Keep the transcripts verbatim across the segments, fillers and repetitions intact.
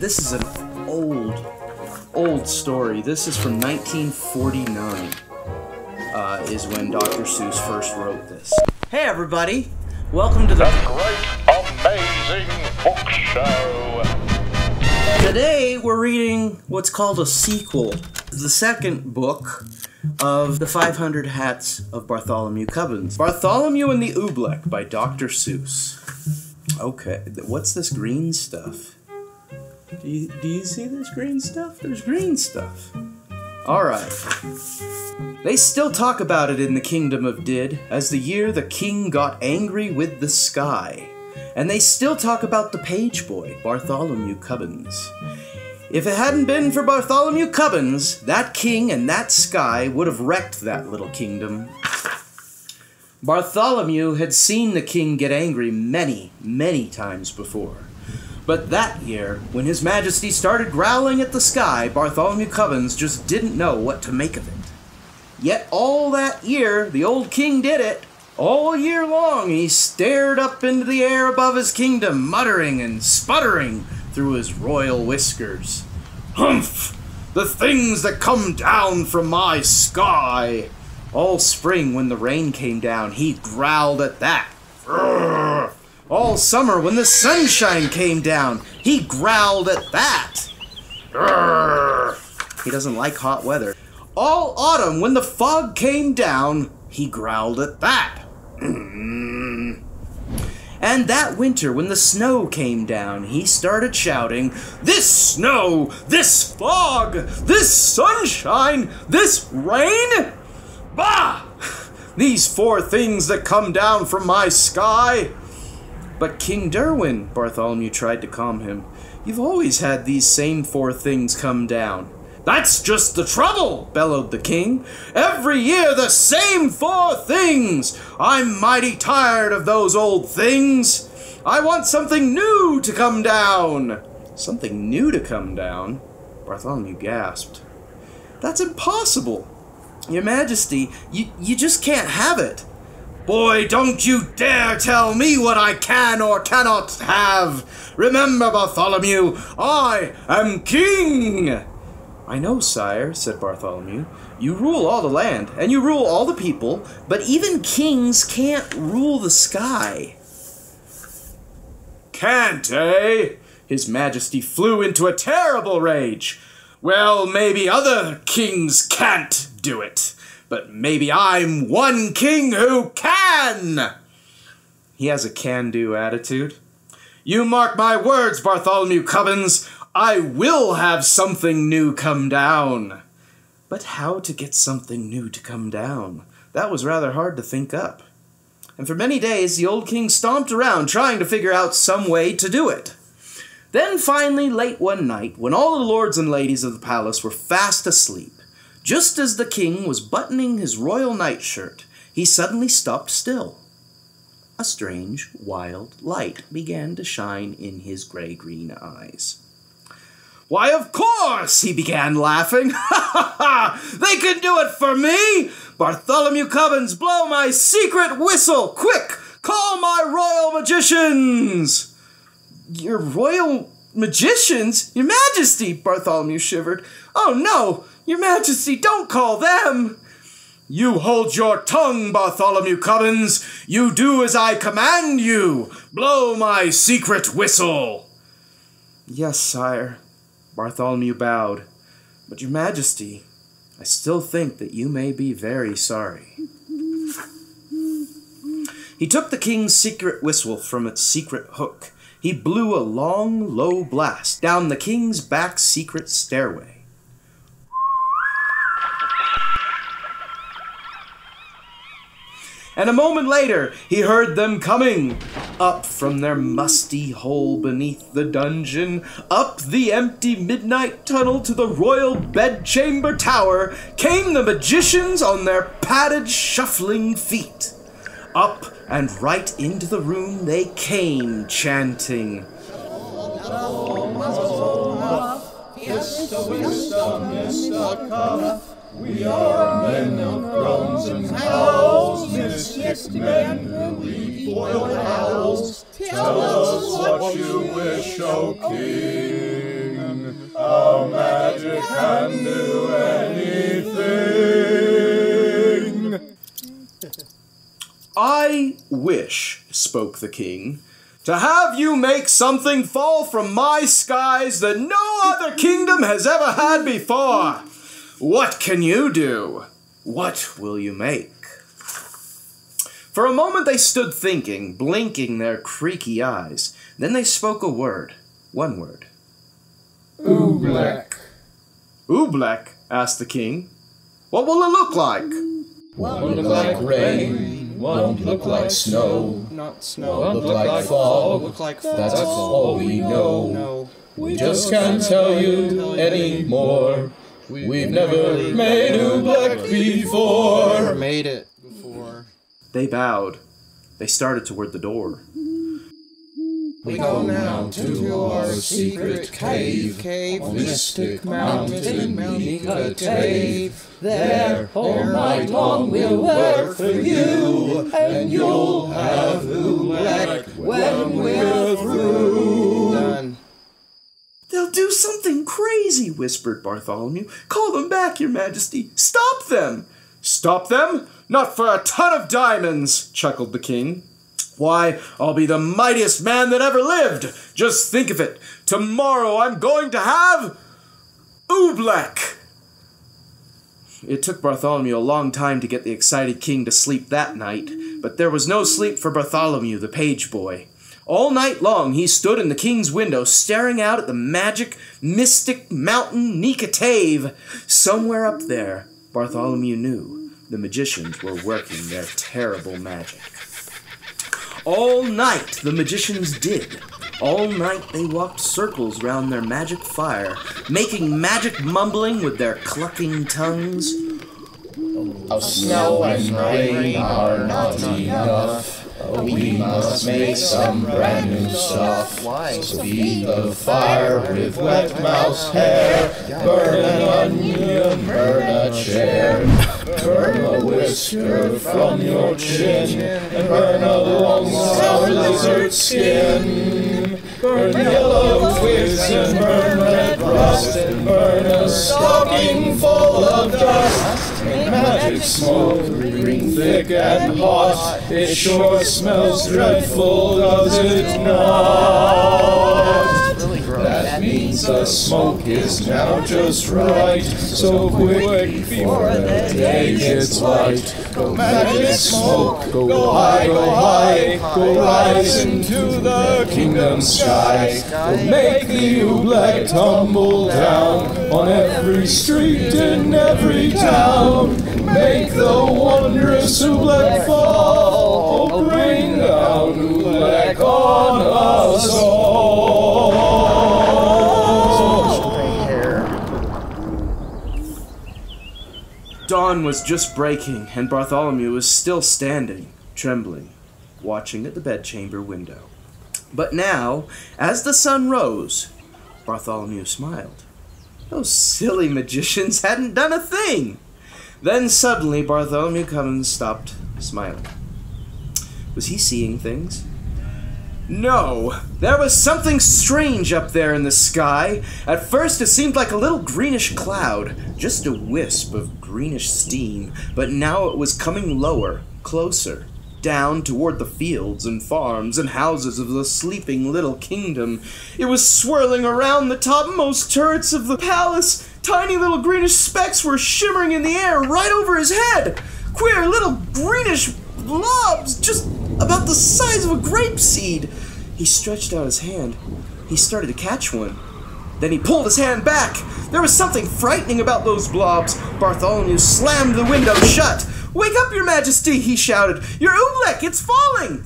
This is an old, old story. This is from nineteen forty-nine, uh, is when Doctor Seuss first wrote this. Hey everybody, welcome to the, the Great Amazing Book Show. Today we're reading what's called a sequel, the second book of the five hundred Hats of Bartholomew Cubbins. Bartholomew and the Oobleck by Doctor Seuss. Okay, what's this green stuff? Do you, do you see this green stuff? There's green stuff. Alright. They still talk about it in the Kingdom of Didd as the year the king got angry with the sky. And they still talk about the page boy, Bartholomew Cubbins. If it hadn't been for Bartholomew Cubbins, that king and that sky would have wrecked that little kingdom. Bartholomew had seen the king get angry many, many times before. But that year, when His Majesty started growling at the sky, Bartholomew Cubbins just didn't know what to make of it. Yet all that year, the old king did it. All year long, he stared up into the air above his kingdom, muttering and sputtering through his royal whiskers. Humph! The things that come down from my sky! All spring, when the rain came down, he growled at that. Urgh. All summer, when the sunshine came down, he growled at that. Urgh. He doesn't like hot weather. All autumn, when the fog came down, he growled at that. Mm. And that winter, when the snow came down, he started shouting, "This snow, this fog, this sunshine, this rain? Bah! These four things that come down from my sky!" But King Derwin, Bartholomew tried to calm him, "You've always had these same four things come down." "That's just the trouble," bellowed the king. "Every year the same four things. I'm mighty tired of those old things. I want something new to come down." "Something new to come down?" Bartholomew gasped. "That's impossible. Your Majesty, you, you just can't have it." "Boy, don't you dare tell me what I can or cannot have! Remember, Bartholomew, I am king!" "I know, sire," said Bartholomew. "You rule all the land, and you rule all the people, but even kings can't rule the sky." "Can't, eh?" His Majesty flew into a terrible rage. "Well, maybe other kings can't do it. But maybe I'm one king who can!" He has a can-do attitude. "You mark my words, Bartholomew Cubbins, I will have something new come down." But how to get something new to come down? That was rather hard to think up. And for many days, the old king stomped around trying to figure out some way to do it. Then finally, late one night, when all the lords and ladies of the palace were fast asleep, just as the king was buttoning his royal nightshirt, he suddenly stopped still. A strange, wild light began to shine in his gray-green eyes. "Why, of course!" he began laughing. "Ha ha ha! They can do it for me! Bartholomew Cubbins, blow my secret whistle! Quick! Call my royal magicians!" "Your royal magicians? Your Majesty!" Bartholomew shivered. "Oh no! Your Majesty, don't call them!" "You hold your tongue, Bartholomew Cubbins! You do as I command you! Blow my secret whistle!" "Yes, sire," Bartholomew bowed. "But Your Majesty, I still think that you may be very sorry." He took the king's secret whistle from its secret hook. He blew a long, low blast down the king's back secret stairway. And a moment later, he heard them coming. Up from their musty hole beneath the dungeon, up the empty midnight tunnel to the royal bedchamber tower, came the magicians on their padded, shuffling feet. Up and right into the room they came, chanting, "We are men of bronze and howls, mystic men who eat boiled owls. Tell us what you wish, O king." spoke the king, to have you make something fall from my skies that no other kingdom has ever had before. What can you do? What will you make? For a moment they stood thinking, blinking their creaky eyes. Then they spoke a word, one word. Oobleck. Oobleck, asked the king. What will it look like? Won't look like rain, won't look like snow, not snow, won't look like fall, that's all we know. We just can't tell you any more. We've never made Oobleck before. Made it before. They bowed. They started toward the door. We go now to our secret cave, cave on Mystic Mountain, Mount Neeka Tave. There, all night long, we'll work for you, and you'll have Oobleck when we're through. Done. They'll do something crazy, whispered Bartholomew. Call them back, Your Majesty. Stop them! Stop them? Not for a ton of diamonds, chuckled the king. Why, I'll be the mightiest man that ever lived. Just think of it. Tomorrow I'm going to have Oobleck. It took Bartholomew a long time to get the excited king to sleep that night, but there was no sleep for Bartholomew, the page boy. All night long he stood in the king's window, staring out at the magic, mystic mountain Neeka Tave. Somewhere up there, Bartholomew knew, the magicians were working their terrible magic. All night the magicians did. All night they walked circles round their magic fire, making magic mumbling with their clucking tongues. Oh, snow and rain are not enough. We must make some brand new stuff. So feed the fire with wet mouse hair. Burn an onion, burn a chair. Burn a whisker from your chin, and burn a long sour lizard skin. Burn yellow twigs and burn red rust, and burn a stocking full of dust. Make magic smoke, green, thick and hot. It sure smells dreadful, does it not? That means the smoke is now just right. So quick before the day gets light. Go magic smoke, go high, go high, go rise into the kingdom sky. Go make the Oobleck tumble down on every street in every town. Make the wondrous Oobleck fall. Oh, bring down Oobleck on us all. Dawn was just breaking, and Bartholomew was still standing, trembling, watching at the bedchamber window. But now, as the sun rose, Bartholomew smiled. Those silly magicians hadn't done a thing. Then suddenly Bartholomew Cubbins stopped smiling. Was he seeing things? No! There was something strange up there in the sky. At first it seemed like a little greenish cloud, just a wisp of greenish steam, but now it was coming lower, closer, down toward the fields and farms and houses of the sleeping little kingdom. It was swirling around the topmost turrets of the palace. Tiny little greenish specks were shimmering in the air right over his head. Queer little greenish blobs, just about the size of a grape seed. He stretched out his hand. He started to catch one. Then he pulled his hand back. There was something frightening about those blobs. Bartholomew slammed the window shut. "Wake up, Your Majesty," he shouted. "Your Oobleck, it's falling!"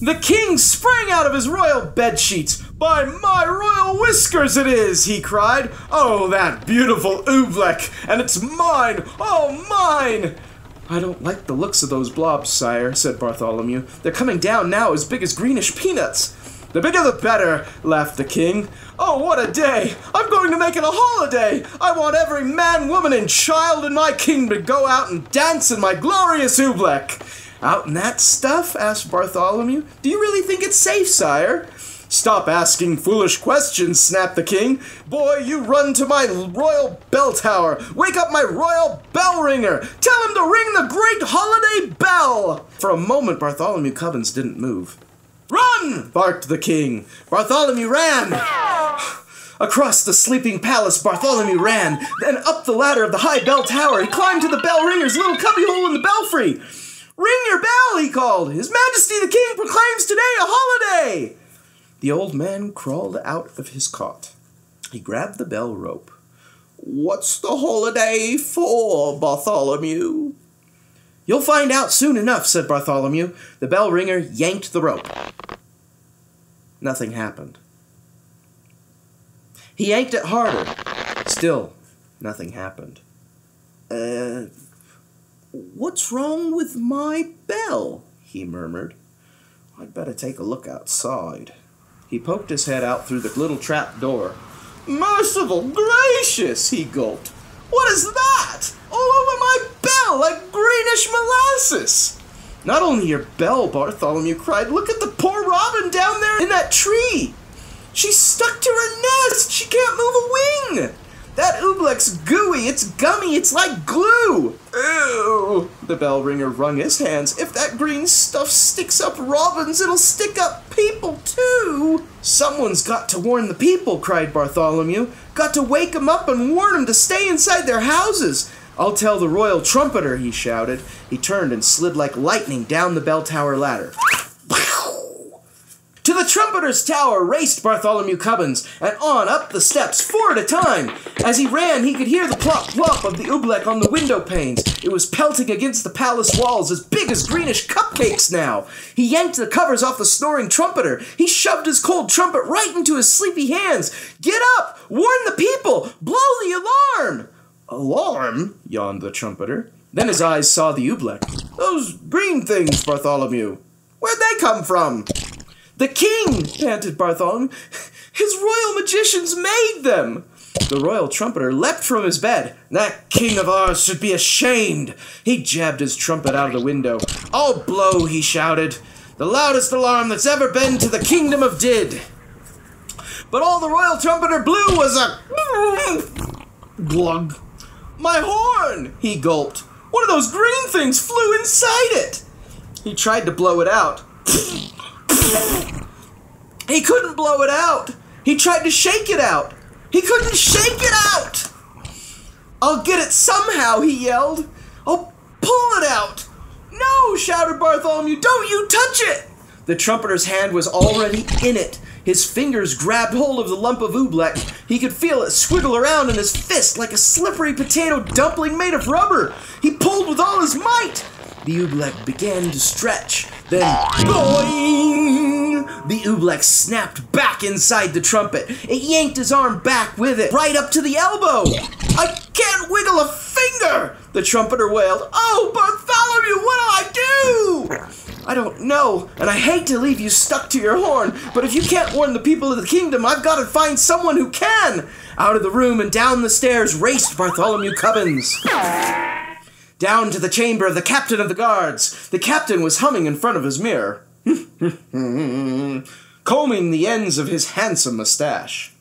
The king sprang out of his royal bedsheets. "By my royal whiskers it is," he cried. "Oh, that beautiful Oobleck, and it's mine, all mine!" "I don't like the looks of those blobs, sire," said Bartholomew. "They're coming down now as big as greenish peanuts." "The bigger the better," laughed the king. "Oh, what a day! I'm going to make it a holiday! I want every man, woman, and child in my kingdom to go out and dance in my glorious Oobleck." "Out in that stuff?" asked Bartholomew. "Do you really think it's safe, sire?" "Stop asking foolish questions," snapped the king. "Boy, you run to my royal bell tower. Wake up my royal bell ringer. Tell him to ring the great holiday bell." For a moment, Bartholomew Cubbins didn't move. Run! Barked the king. Bartholomew ran! Across the sleeping palace, Bartholomew ran, then up the ladder of the high bell tower. He climbed to the bell ringer's little cubbyhole in the belfry. Ring your bell, he called. His Majesty the King proclaims today a holiday. The old man crawled out of his cot. He grabbed the bell rope. What's the holiday for, Bartholomew? You'll find out soon enough, said Bartholomew. The bell ringer yanked the rope. Nothing happened. He yanked it harder. Still, nothing happened. Uh, what's wrong with my bell? He murmured. I'd better take a look outside. He poked his head out through the little trap door. Merciful gracious, he gulped. What is that? All over my bell, like greenish molasses. Not only your bell, Bartholomew cried. Look at the poor robin down there in that tree. She's stuck to her nest! She can't move a wing! That Oobleck's gooey, it's gummy, it's like glue! Ew! The bell ringer wrung his hands. If that green stuff sticks up robins, it'll stick up people, too! Someone's got to warn the people, cried Bartholomew. Got to wake them up and warn them to stay inside their houses! I'll tell the royal trumpeter, he shouted. He turned and slid like lightning down the bell tower ladder. To the trumpeter's tower raced Bartholomew Cubbins, and on up the steps, four at a time. As he ran, he could hear the plop plop of the oobleck on the window panes. It was pelting against the palace walls, as big as greenish cupcakes now. He yanked the covers off the snoring trumpeter. He shoved his cold trumpet right into his sleepy hands. Get up! Warn the people! Blow the alarm! Alarm? Yawned the trumpeter. Then his eyes saw the oobleck. Those green things, Bartholomew. Where'd they come from? The king, panted Bartholomew. His royal magicians made them. The royal trumpeter leapt from his bed. That king of ours should be ashamed. He jabbed his trumpet out of the window. I'll blow, he shouted. The loudest alarm that's ever been to the Kingdom of Didd. But all the royal trumpeter blew was a glug. My horn, he gulped. One of those green things flew inside it. He tried to blow it out. He couldn't blow it out. He tried to shake it out. He couldn't shake it out. I'll get it somehow, he yelled. I'll pull it out. No, shouted Bartholomew, don't you touch it. The trumpeter's hand was already in it. His fingers grabbed hold of the lump of oobleck. He could feel it swiggle around in his fist like a slippery potato dumpling made of rubber. He pulled with all his might. The oobleck began to stretch. Then, boing! The oobleck snapped back inside the trumpet. It yanked his arm back with it, right up to the elbow. I can't wiggle a finger! The trumpeter wailed. Oh, Bartholomew, what'll I do? I don't know, and I hate to leave you stuck to your horn, but if you can't warn the people of the kingdom, I've got to find someone who can! Out of the room and down the stairs raced Bartholomew Cubbins. Down to the chamber of the captain of the guards. The captain was humming in front of his mirror, combing the ends of his handsome mustache.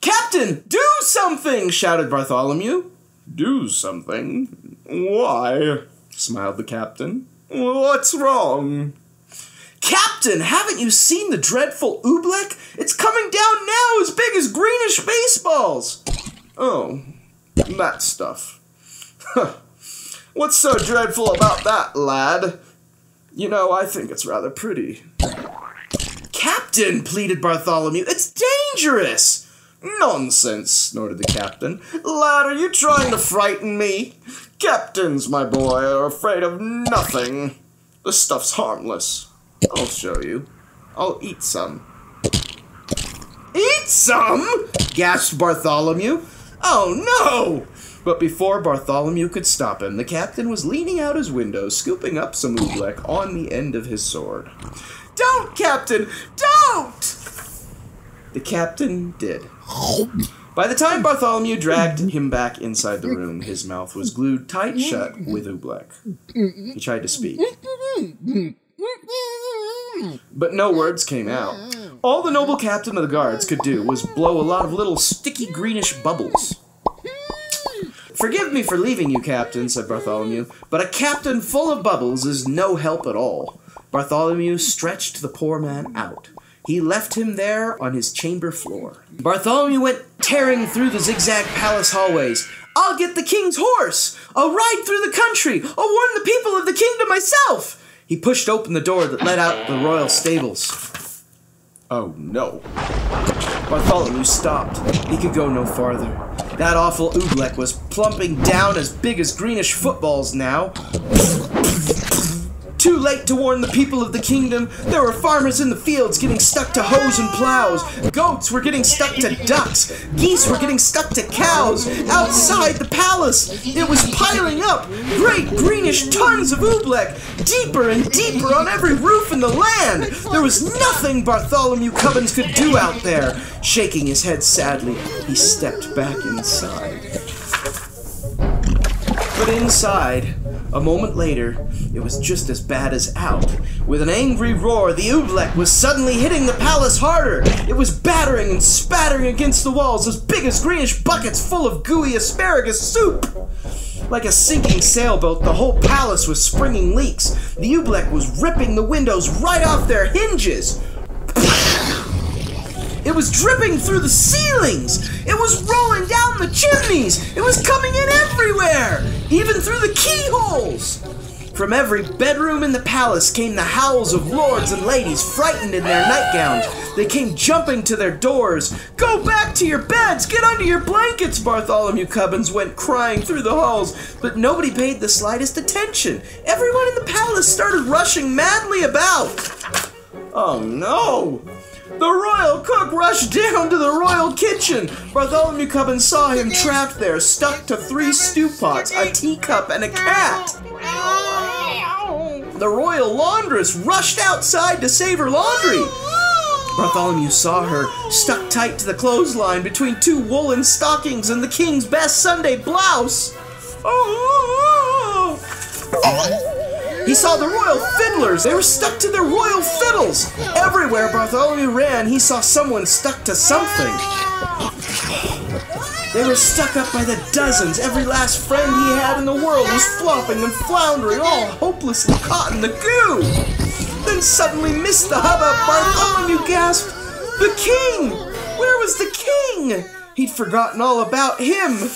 Captain, do something, shouted Bartholomew. Do something? Why? Smiled the captain. What's wrong? Captain, haven't you seen the dreadful oobleck? It's coming down now as big as greenish baseballs. Oh, that stuff. Huh. What's so dreadful about that, lad? You know, I think it's rather pretty. Captain, pleaded Bartholomew, it's dangerous! Nonsense, snorted the captain. Lad, are you trying to frighten me? Captains, my boy, are afraid of nothing. The stuff's harmless. I'll show you. I'll eat some. Eat some? Gasped Bartholomew. Oh, no! But before Bartholomew could stop him, the captain was leaning out his window, scooping up some oobleck on the end of his sword. Don't, Captain! Don't! The captain did. By the time Bartholomew dragged him back inside the room, his mouth was glued tight shut with oobleck. He tried to speak. But no words came out. All the noble captain of the guards could do was blow a lot of little sticky greenish bubbles. Forgive me for leaving you, Captain, said Bartholomew, but a captain full of bubbles is no help at all. Bartholomew stretched the poor man out. He left him there on his chamber floor. Bartholomew went tearing through the zigzag palace hallways. I'll get the king's horse! I'll ride through the country! I'll warn the people of the kingdom myself! He pushed open the door that led out the royal stables. Oh no. Bartholomew stopped. He could go no farther. That awful Oobleck was plumping down as big as greenish footballs now. Too late to warn the people of the kingdom, there were farmers in the fields getting stuck to hoes and plows. Goats were getting stuck to ducks. Geese were getting stuck to cows. Outside the palace, it was piling up. Great greenish tons of oobleck, deeper and deeper on every roof in the land. There was nothing Bartholomew Cubbins could do out there. Shaking his head sadly, he stepped back inside. But inside, a moment later, it was just as bad as out. With an angry roar, the Oobleck was suddenly hitting the palace harder. It was battering and spattering against the walls, as big as greenish buckets full of gooey asparagus soup. Like a sinking sailboat, the whole palace was springing leaks. The Oobleck was ripping the windows right off their hinges. It was dripping through the ceilings. It was rolling down the chimneys. It was coming in everywhere, even through the keyholes. From every bedroom in the palace came the howls of lords and ladies frightened in their nightgowns. They came jumping to their doors. Go back to your beds. Get under your blankets, Bartholomew Cubbins went crying through the halls. But nobody paid the slightest attention. Everyone in the palace started rushing madly about. Oh no! The royal cook rushed down to the royal kitchen. Bartholomew Cubbins saw him trapped there, stuck to three stew pots, a teacup, and a cat. The royal laundress rushed outside to save her laundry. Bartholomew saw her, stuck tight to the clothesline between two woolen stockings and the king's best Sunday blouse. Oh! Oh. He saw the royal fiddlers. They were stuck to their royal fiddles. Everywhere Bartholomew ran, he saw someone stuck to something. They were stuck up by the dozens. Every last friend he had in the world was flopping and floundering, all hopelessly caught in the goo. Then suddenly missed the hubbub, Bartholomew gasped, "The king! Where was the king?" He'd forgotten all about him.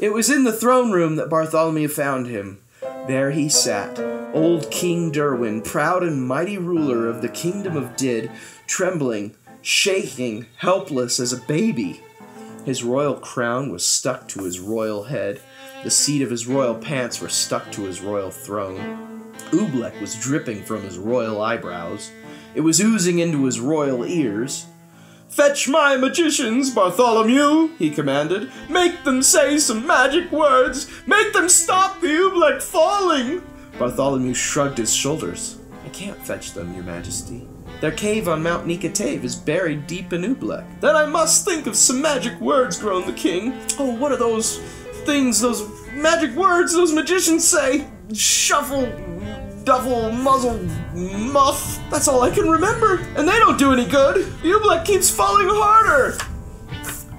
It was in the throne room that Bartholomew found him. There he sat, old King Derwin, proud and mighty ruler of the Kingdom of Didd, trembling, shaking, helpless as a baby. His royal crown was stuck to his royal head. The seat of his royal pants were stuck to his royal throne. Oobleck was dripping from his royal eyebrows. It was oozing into his royal ears. "Fetch my magicians, Bartholomew," he commanded. "Make them say some magic words. Make them stop the Oobleck falling." Bartholomew shrugged his shoulders. "I can't fetch them, your majesty. Their cave on Mount Neeka Tave is buried deep in Oobleck." "Then I must think of some magic words," groaned the king. "Oh, what are those things, those magic words those magicians say? Shuffle, duffle, muzzle, muff. That's all I can remember. And they don't do any good. The Oobleck keeps falling harder."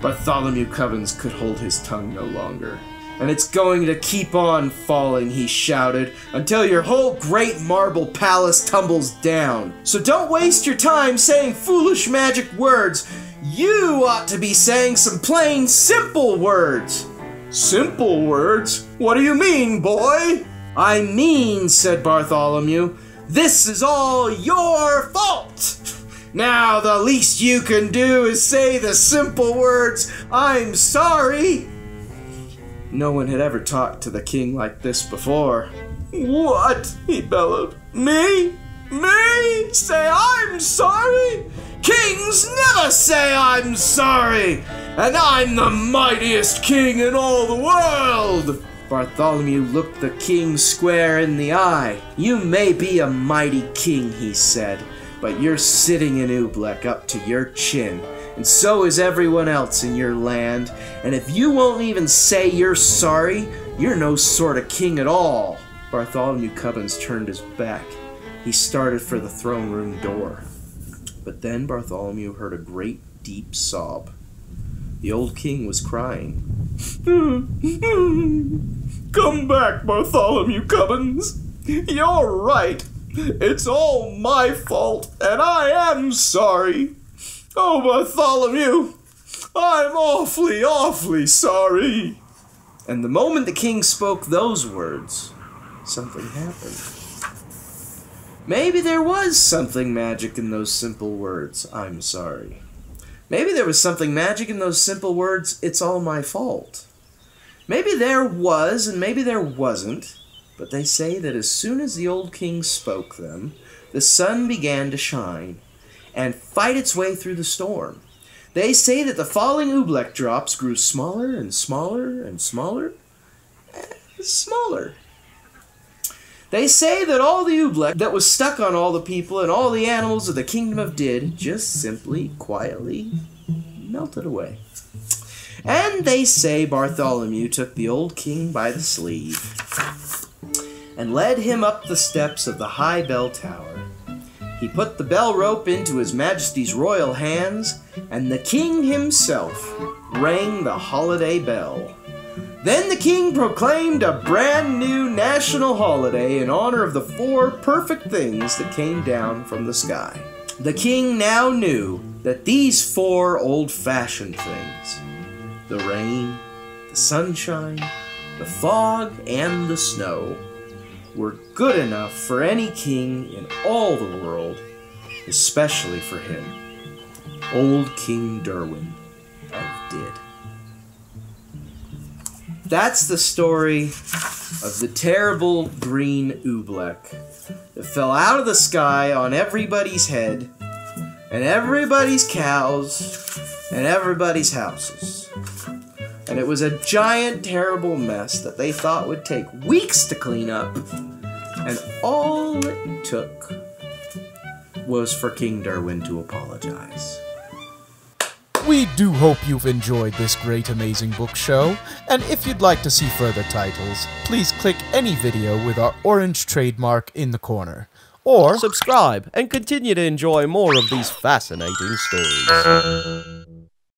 Bartholomew Cubbins could hold his tongue no longer. "And it's going to keep on falling," he shouted, "until your whole great marble palace tumbles down. So don't waste your time saying foolish magic words. You ought to be saying some plain, simple words." "Simple words? What do you mean, boy?" "I mean," said Bartholomew, "this is all your fault. Now the least you can do is say the simple words, 'I'm sorry.'" No one had ever talked to the king like this before. "What?" he bellowed. "Me? Me? Say I'm sorry? Kings never say I'm sorry! And I'm the mightiest king in all the world!" Bartholomew looked the king square in the eye. "You may be a mighty king," he said, "but you're sitting in Oobleck up to your chin, and so is everyone else in your land, and if you won't even say you're sorry, you're no sort of king at all." Bartholomew Cubbins turned his back. He started for the throne room door. But then Bartholomew heard a great deep sob. The old king was crying. "Come back, Bartholomew Cubbins. You're right. It's all my fault, and I am sorry. Oh, Bartholomew, I'm awfully, awfully sorry. And the moment the king spoke those words, something happened. Maybe there was something magic in those simple words, I'm sorry. Maybe there was something magic in those simple words, it's all my fault. Maybe there was, and maybe there wasn't, but they say that as soon as the old king spoke them, the sun began to shine and fight its way through the storm. They say that the falling Oobleck drops grew smaller and smaller and smaller and smaller. They say that all the Oobleck that was stuck on all the people and all the animals of the Kingdom of Didd just simply, quietly melted away. And they say Bartholomew took the old king by the sleeve and led him up the steps of the high bell tower. He put the bell rope into His Majesty's royal hands, and the king himself rang the holiday bell. Then the king proclaimed a brand new national holiday in honor of the four perfect things that came down from the sky. The king now knew that these four old-fashioned things, the rain, the sunshine, the fog, and the snow, were good enough for any king in all the world, especially for him, old King Derwin of Didd. That's the story of the terrible green Oobleck that fell out of the sky on everybody's head, and everybody's cows, and everybody's houses. And it was a giant, terrible mess that they thought would take weeks to clean up. And all it took was for King Derwin to apologize. We do hope you've enjoyed this Great Amazing Book Show, and if you'd like to see further titles, please click any video with our orange trademark in the corner. Or subscribe and continue to enjoy more of these fascinating stories.